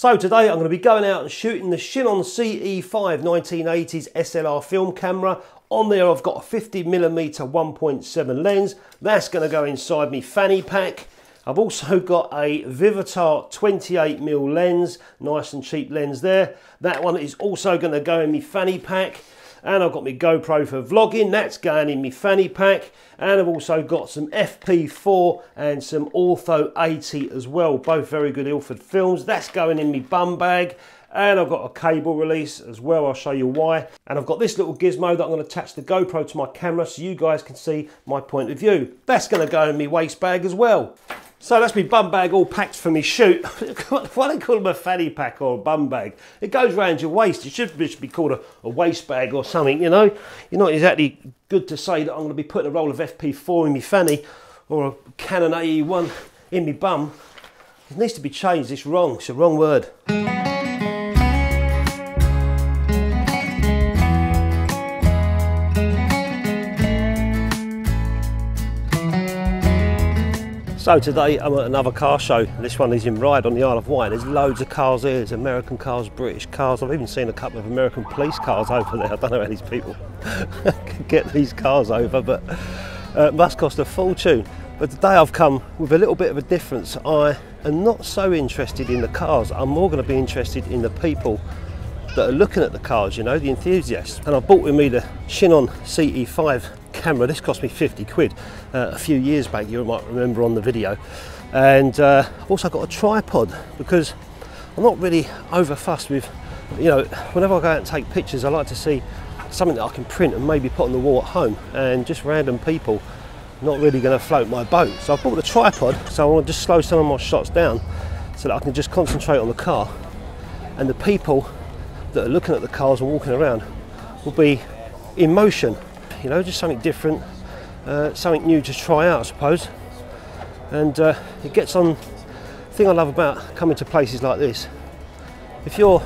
So today I'm going to be going out and shooting the Chinon CE5 1980s SLR film camera. On there I've got a 50mm 1.7 lens. That's going to go inside me fanny pack. I've also got a Vivitar 28mm lens, nice and cheap lens there. That one is also going to go in my fanny pack. And I've got my GoPro for vlogging, that's going in my fanny pack. And I've also got some FP4 and some Ortho 80 as well, both very good Ilford films. That's going in my bum bag. And I've got a cable release as well, I'll show you why. And I've got this little gizmo that I'm going to attach the GoPro to my camera so you guys can see my point of view. That's going to go in my waist bag as well. So that's my bum bag all packed for me shoot. Why do they call them a fanny pack or a bum bag? It goes round your waist. It should be called a waist bag or something, you know. You're not exactly good to say that I'm going to be putting a roll of FP4 in my fanny or a Canon AE-1 in my bum. It needs to be changed. It's wrong. It's a wrong word. So today I'm at another car show. This one is in Ryde on the Isle of Wight. There's loads of cars here. There's American cars, British cars. I've even seen a couple of American police cars over there. I don't know how these people can get these cars over, but it must cost a fortune. But today I've come with a little bit of a difference. I am not so interested in the cars. I'm more going to be interested in the people that are looking at the cars, you know, the enthusiasts. And I brought with me the Chinon CE5 camera. This cost me 50 quid a few years back, you might remember on the video. And I've also got a tripod because I'm not really over fussed with, you know, whenever I go out and take pictures I like to see something that I can print and maybe put on the wall at home, and just random people not really going to float my boat. So I bought the tripod so I want to just slow some of my shots down so that I can just concentrate on the car, and the people that are looking at the cars and walking around will be in motion. You know, just something different, something new to try out, I suppose. And it gets on. The thing I love about coming to places like this, if you're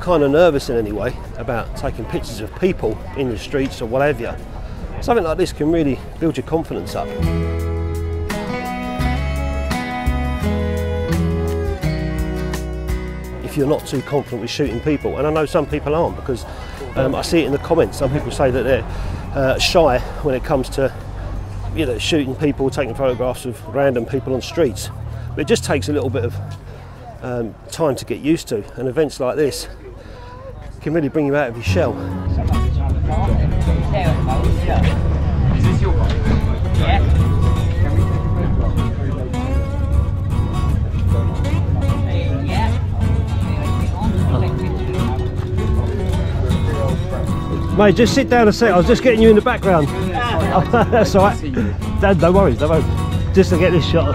kind of nervous in any way about taking pictures of people in the streets or what have you, something like this can really build your confidence up. If you're not too confident with shooting people, and I know some people aren't, because I see it in the comments, some people say that they're shy when it comes to, you know, shooting people, taking photographs of random people on streets. But it just takes a little bit of time to get used to, and events like this can really bring you out of your shell. Is this your one? Yeah. Mate, just sit down a sec, I was just getting you in the background. That's alright. Dad, no worries, no worries. Just to get this shot.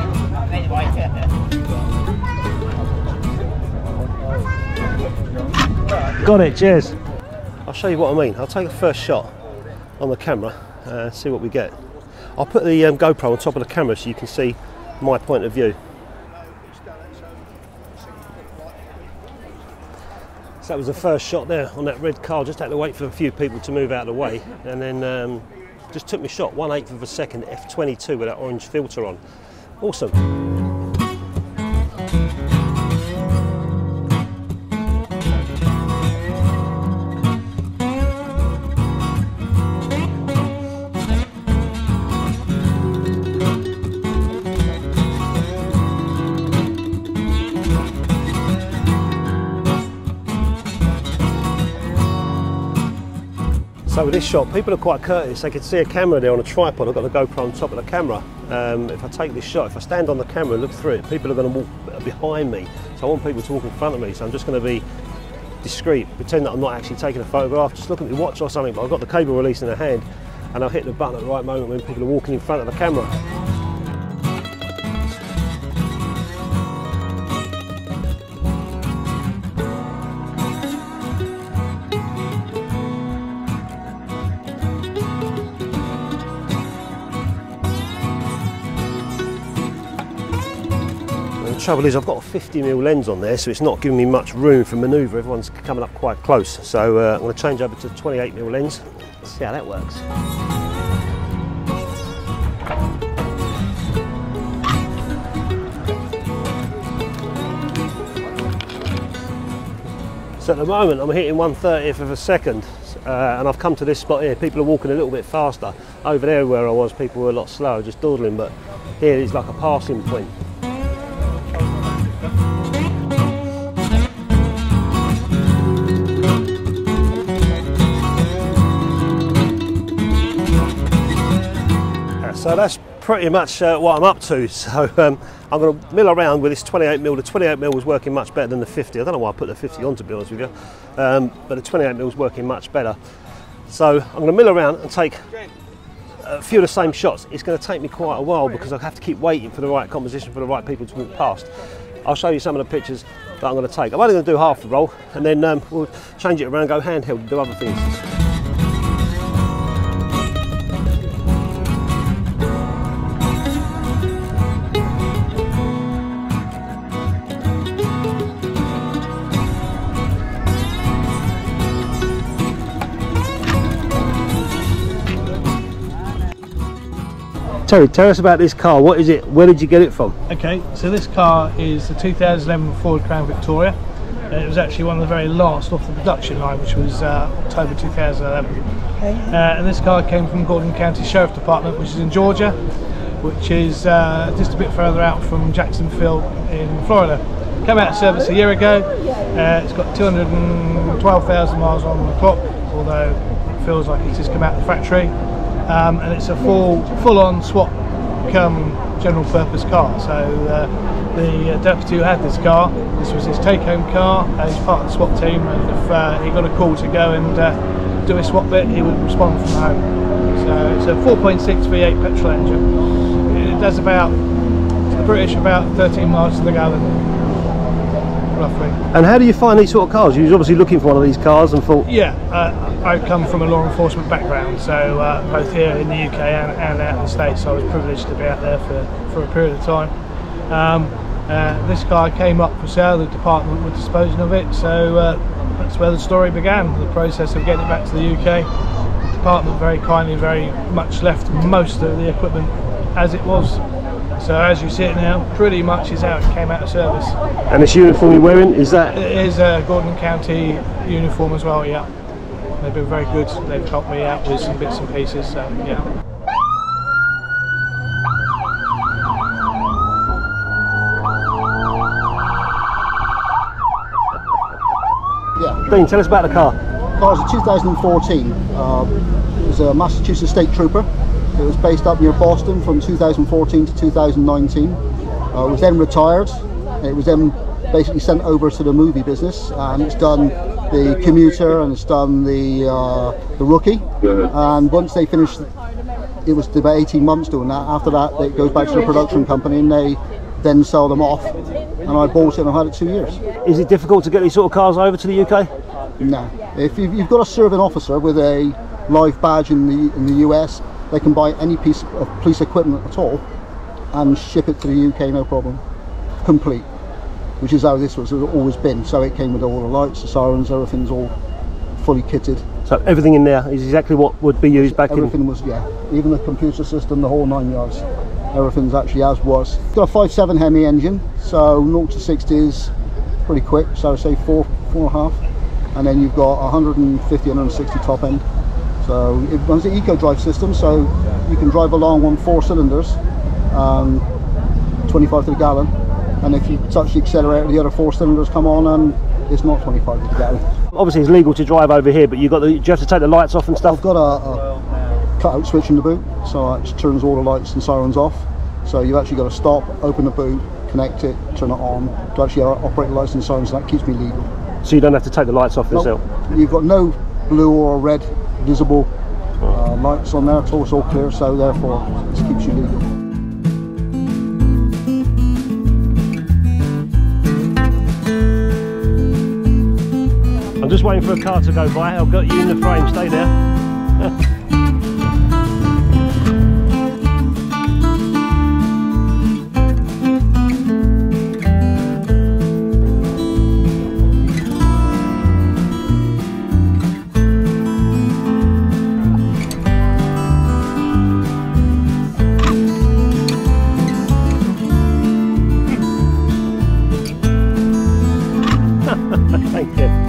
Got it, cheers. I'll show you what I mean. I'll take a first shot on the camera and see what we get. I'll put the GoPro on top of the camera so you can see my point of view. So that was the first shot there on that red car. Just had to wait for a few people to move out of the way, and then just took my shot 1/8 of a second f22 with that orange filter on. Awesome. So with this shot, people are quite courteous. They can see a camera there on a tripod. I've got a GoPro on top of the camera. If I take this shot, if I stand on the camera and look through it, people are going to walk behind me. So I want people to walk in front of me. So I'm just going to be discreet, pretend that I'm not actually taking a photograph, just look at my watch or something. But I've got the cable release in the hand, and I'll hit the button at the right moment when people are walking in front of the camera. The trouble is I've got a 50mm lens on there, so it's not giving me much room for manoeuvre. Everyone's coming up quite close, so I'm going to change over to the 28mm lens. Let's see how that works. So at the moment I'm hitting 1/30th of a second, and I've come to this spot here. People are walking a little bit faster. Over there where I was, people were a lot slower, just dawdling, but here it's like a passing point. So that's pretty much what I'm up to. So I'm going to mill around with this 28mm. The 28mm was working much better than the 50. I don't know why I put the 50 on, to be honest with you, but the 28mm was working much better. So I'm going to mill around and take a few of the same shots. It's going to take me quite a while because I have to keep waiting for the right composition for the right people to walk past. I'll show you some of the pictures that I'm going to take. I'm only going to do half the roll and then we'll change it around, go handheld, do other things. Terry, tell us about this car. What is it? Where did you get it from? Okay, so this car is the 2011 Ford Crown Victoria. And it was actually one of the very last off the production line, which was October 2011. Okay. And this car came from Gordon County Sheriff's Department, which is in Georgia, which is just a bit further out from Jacksonville in Florida. Came out of service a year ago. It's got 212,000 miles on the clock, although it feels like it's just come out of the factory. And it's a full-on swap cum general purpose car. So the deputy who had this car, this was his take-home car. He's part of the swap team, and if he got a call to go and do a swap bit, he would respond from home. So it's a 4.6 V8 petrol engine. It does about, to the British, about 13 miles to the gallon, roughly. And how do you find these sort of cars? You was obviously looking for one of these cars and thought... Yeah. I come from a law enforcement background, so both here in the UK and out in the States, I was privileged to be out there for a period of time. This car came up for sale, the department were disposing of it, so that's where the story began, the process of getting it back to the UK. The department very kindly, very much left most of the equipment as it was. So as you see it now, pretty much is how it came out of service. And this uniform you're wearing, is that...? It is a Gordon County uniform as well, yeah. They've been very good, they've helped me out with some bits and pieces, so yeah. Dean, tell us about the car. The car was a 2014. It was a Massachusetts State Trooper. It was based up near Boston from 2014 to 2019. It was then retired. It was then basically sent over to the movie business, and it's done the commuter and it's done the rookie. And once they finished, it was about 18 months doing that. After that, it goes back to the production company and they then sell them off. And I bought it and I had it 2 years. Is it difficult to get these sort of cars over to the UK? No. If you've got a serving officer with a live badge in the US, they can buy any piece of police equipment at all and ship it to the UK, no problem. Complete. Which is how this was always been. So it came with all the lights, the sirens, everything's all fully kitted. So everything in there is exactly what would be used back in... Everything was, yeah. Even the computer system, the whole 9 yards. Everything's actually as was. It's got a 5.7 Hemi engine, so 0 to 60 is pretty quick, so say 4.5. And then you've got 150, 160 top end. So it runs the eco drive system, so you can drive along on 4 cylinders, 25 to the gallon. And if you touch the accelerator, the other 4 cylinders come on and it's not 25 to the gallon. Obviously it's legal to drive over here, but do you have to take the lights off and stuff? I've got a cut-out switch in the boot, so it turns all the lights and sirens off. So you've actually got to stop, open the boot, connect it, turn it on, to actually operate the lights and sirens, and that keeps me legal. So you don't have to take the lights off yourself? Nope. You've got no blue or red visible lights on there, it's all clear, so therefore it keeps you legal. I'm just waiting for a car to go by. I've got you in the frame, stay there. Thank you.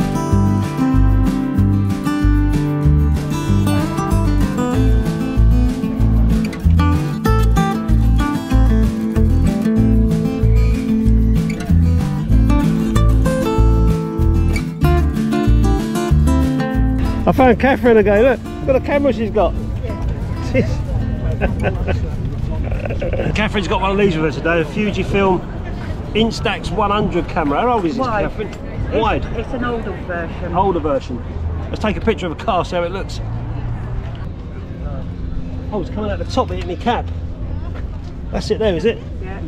I found Catherine again, look, look at the camera she's got. Yeah. Catherine's got one of these with her today, a Fujifilm Instax 100 camera. How old is this, Catherine? Wide. It's an older version. Older version. Let's take a picture of a car, see how it looks. Oh, it's coming out the top, it hit me cap. That's it there, is it? Yeah.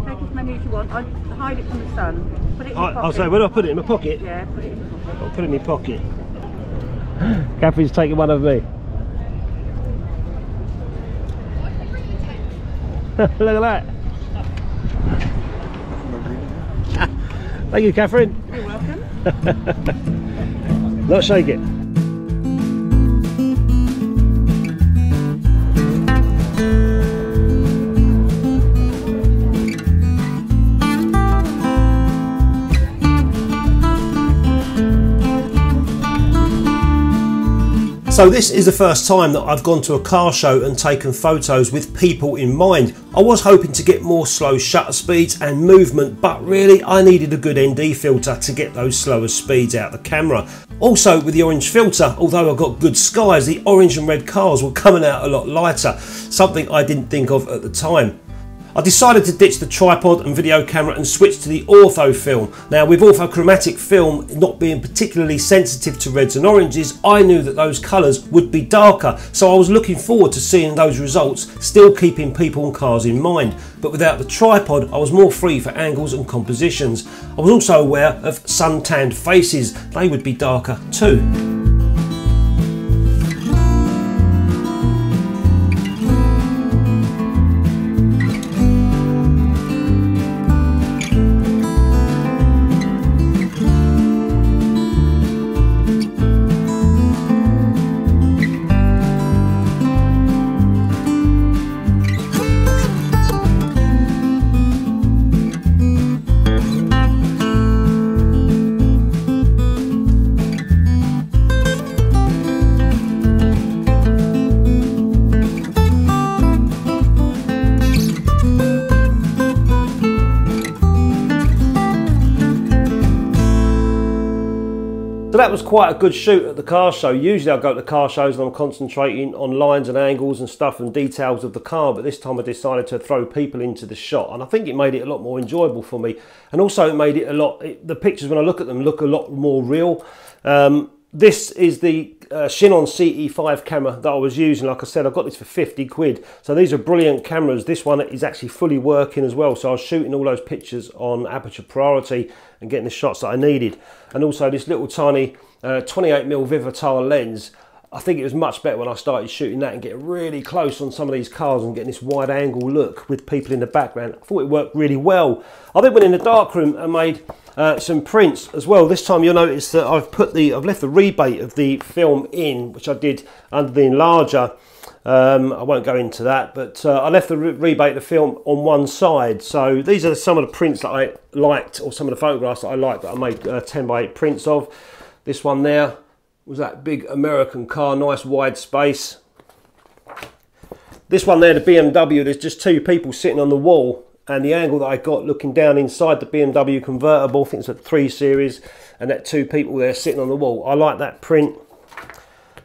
Take as many as you want. I'll hide it from the sun. Put it in your pocket. I'll say, when I put it in my pocket? Yeah, put it in your pocket. I'll put it in my pocket. Catherine's taking one of me. Look at that. Thank you, Catherine. You're welcome. Not shake it. So this is the first time that I've gone to a car show and taken photos with people in mind. I was hoping to get more slow shutter speeds and movement, but really I needed a good ND filter to get those slower speeds out of the camera. Also with the orange filter, although I got good skies, the orange and red cars were coming out a lot lighter, something I didn't think of at the time. I decided to ditch the tripod and video camera and switch to the ortho film. Now with orthochromatic film not being particularly sensitive to reds and oranges, I knew that those colours would be darker, so I was looking forward to seeing those results, still keeping people and cars in mind. But without the tripod, I was more free for angles and compositions. I was also aware of sun-tanned faces, they would be darker too. That was quite a good shoot at the car show. Usually I go to car shows and I'm concentrating on lines and angles and stuff and details of the car, but this time I decided to throw people into the shot, and I think it made it a lot more enjoyable for me, and also it made it a lot, the pictures when I look at them look a lot more real. This is the Chinon CE5 camera that I was using. Like I said, I got this for 50 quid, so these are brilliant cameras. This one is actually fully working as well, so I was shooting all those pictures on aperture priority and getting the shots that I needed. And also this little tiny 28mm Vivitar lens, I think it was much better when I started shooting that and getting really close on some of these cars and getting this wide angle look with people in the background. I thought it worked really well. I then went in the darkroom and made some prints as well. This time you'll notice that I've left the rebate of the film in, which I did under the enlarger. I won't go into that, but I left the rebate of the film on one side. So these are some of the prints that I liked, or some of the photographs that I liked that I made 10x8 prints of. This one there was that big American car, nice wide space. This one there, the BMW, there's just two people sitting on the wall, and the angle that I got looking down inside the BMW convertible, I think it's a 3 Series, and that two people there sitting on the wall. I like that print.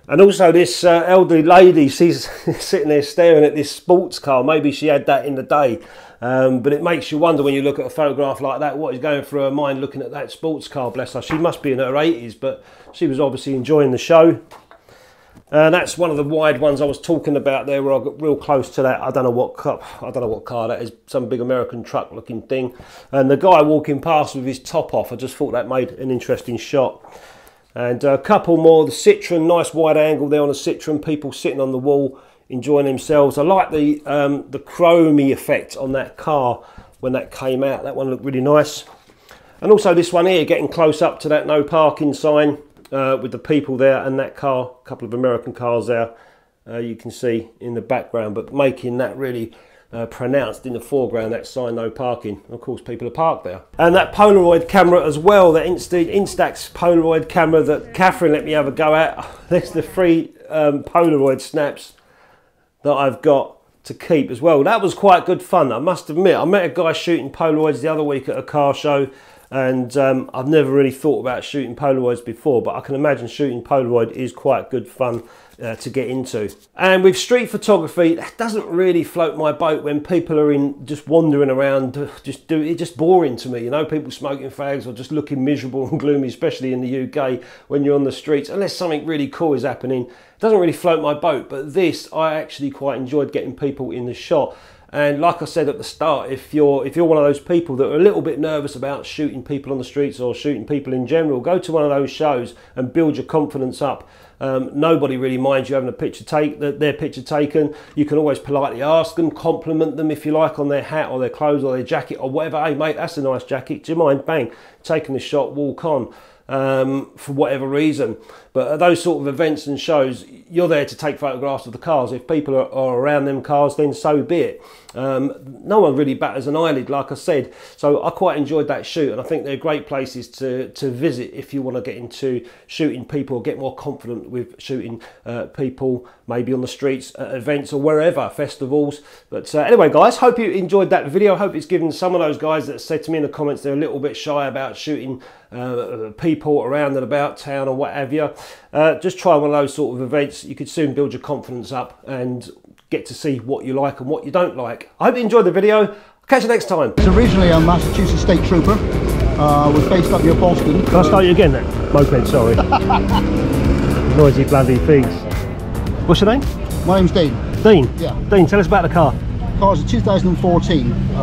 And also this elderly lady, she's sitting there staring at this sports car. Maybe she had that in the day, but it makes you wonder when you look at a photograph like that, what is going through her mind looking at that sports car, bless her. She must be in her 80s, but she was obviously enjoying the show. And that's one of the wide ones I was talking about there, where I got real close to that. I don't know what car that is, some big American truck looking thing. And the guy walking past with his top off, I just thought that made an interesting shot. And a couple more, the Citroen, nice wide angle there on the Citroen, people sitting on the wall enjoying themselves. I like the chromey effect on that car when that came out. That one looked really nice. And also this one here, getting close up to that no parking sign. With the people there and that car, a couple of American cars there, you can see in the background, but making that really pronounced in the foreground, that sign no parking. Of course people are parked there. And that Polaroid camera as well, that Instax Polaroid camera that Catherine let me have a go at. There's the three Polaroid snaps that I've got to keep as well. That was quite good fun, I must admit. I met a guy shooting Polaroids the other week at a car show. and I've never really thought about shooting Polaroids before, but I can imagine shooting Polaroid is quite good fun to get into. And with street photography, that doesn't really float my boat when people are in just wandering around, it's just boring to me, you know, people smoking fags or just looking miserable and gloomy, especially in the UK when you're on the streets, unless something really cool is happening. It doesn't really float my boat, but this, I actually quite enjoyed getting people in the shot. And like I said at the start, if you're one of those people that are a little bit nervous about shooting people on the streets or shooting people in general, go to one of those shows and build your confidence up. Nobody really minds you having a picture their picture taken. You can always politely ask them, compliment them if you like on their hat or their clothes or their jacket or whatever. Hey mate, that's a nice jacket. Do you mind? Bang, taking the shot, walk on. For whatever reason. But at those sort of events and shows, you're there to take photographs of the cars. If people are around them cars, then so be it. No one really batters an eyelid, like I said, so I quite enjoyed that shoot, and I think they're great places to visit if you want to get into shooting people, get more confident with shooting people, maybe on the streets, at events or wherever, festivals. But anyway guys, hope you enjoyed that video. Hope it's given some of those guys that said to me in the comments they're a little bit shy about shooting people around and about town or what have you. Just try one of those sort of events. You could soon build your confidence up and get to see what you like and what you don't like. I hope you enjoyed the video. I'll catch you next time. It's originally a Massachusetts State Trooper. Was based up near Boston. Can I start you again then? Moped, sorry. Noisy bloody things. What's your name? My name's Dean. Dean? Yeah. Dean, tell us about the car. The car's a 2014.